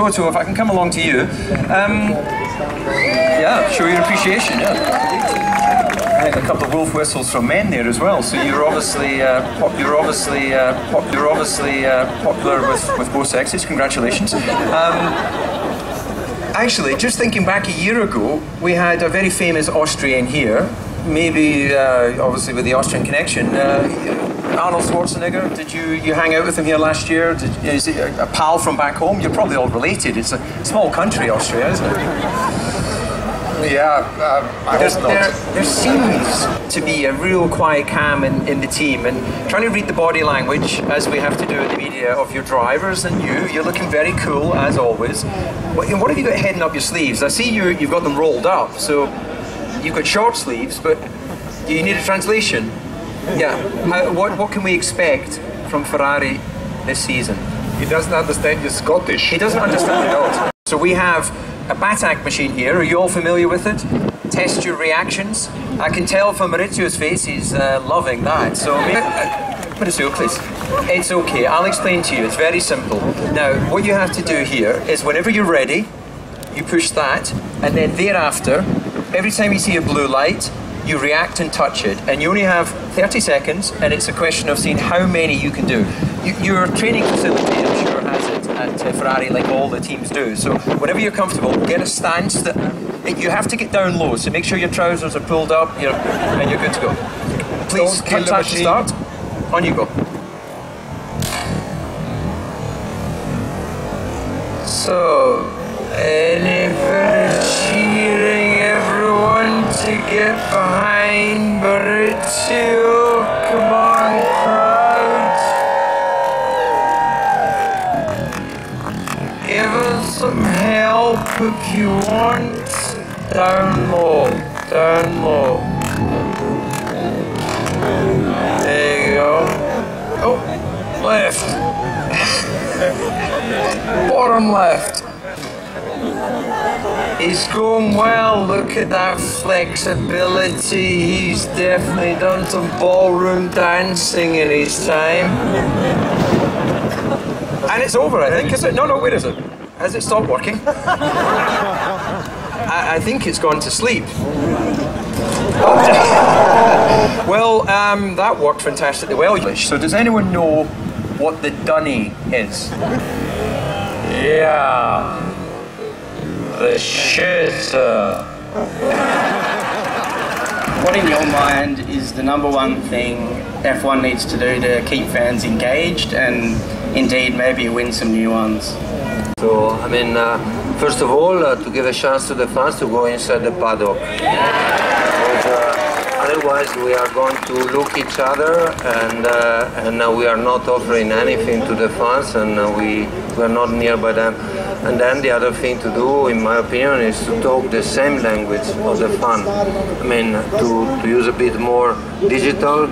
Toto, if I can come along to you. Yeah, show your appreciation, yeah. I think a couple of wolf whistles from men there as well, so you're obviously popular with both sexes. Congratulations. Actually, just thinking back a year ago, we had a very famous Austrian here, maybe obviously with the Austrian connection. Arnold Schwarzenegger, did you hang out with him here last year? Is he a pal from back home? You're probably all related. It's a small country, Austria, isn't it? Yeah, there seems to be a real quiet calm in the team, and trying to read the body language, as we have to do in the media, of your drivers and you're looking very cool, as always. What have you got heading up your sleeves? I see you've got them rolled up, so you've got short sleeves, but you need a translation. Yeah, what can we expect from Ferrari this season? He doesn't understand your Scottish. He doesn't understand it at all. So we have a Batak machine here. Are you all familiar with it? Test your reactions. I can tell from Maurizio's face he's loving that. So but it's okay. It's okay. I'll explain to you. It's very simple. Now, what you have to do here is whenever you're ready, you push that, and then thereafter, every time you see a blue light, you react and touch it, and you only have 30 seconds, and it's a question of seeing how many you can do. Your training facility, I'm sure, has it at Ferrari, like all the teams do. So whenever you're comfortable, get a stance that you have to get down low. So make sure your trousers are pulled up, and you're good to go. Please contact the start. On you go. So, any further cheering? To get behind Maurizio, come on crowd, give us some help if you want, down low, there you go, oh, left, bottom left. He's going well, look at that flexibility, he's definitely done some ballroom dancing in his time. And it's over, I think, is it? No, wait, is it? Has it stopped working? I think it's gone to sleep. Well, that worked fantastically well. So does anyone know what the dunny is? Yeah. The shitter. What in your mind is the number one thing F1 needs to do to keep fans engaged and indeed maybe win some new ones? So, I mean, first of all, to give a chance to the fans to go inside the paddock. Because, otherwise we are going to look each other and we are not offering anything to the fans, and we are not nearby them. And then the other thing to do, in my opinion, is to talk the same language of the fan. I mean, to use a bit more digital,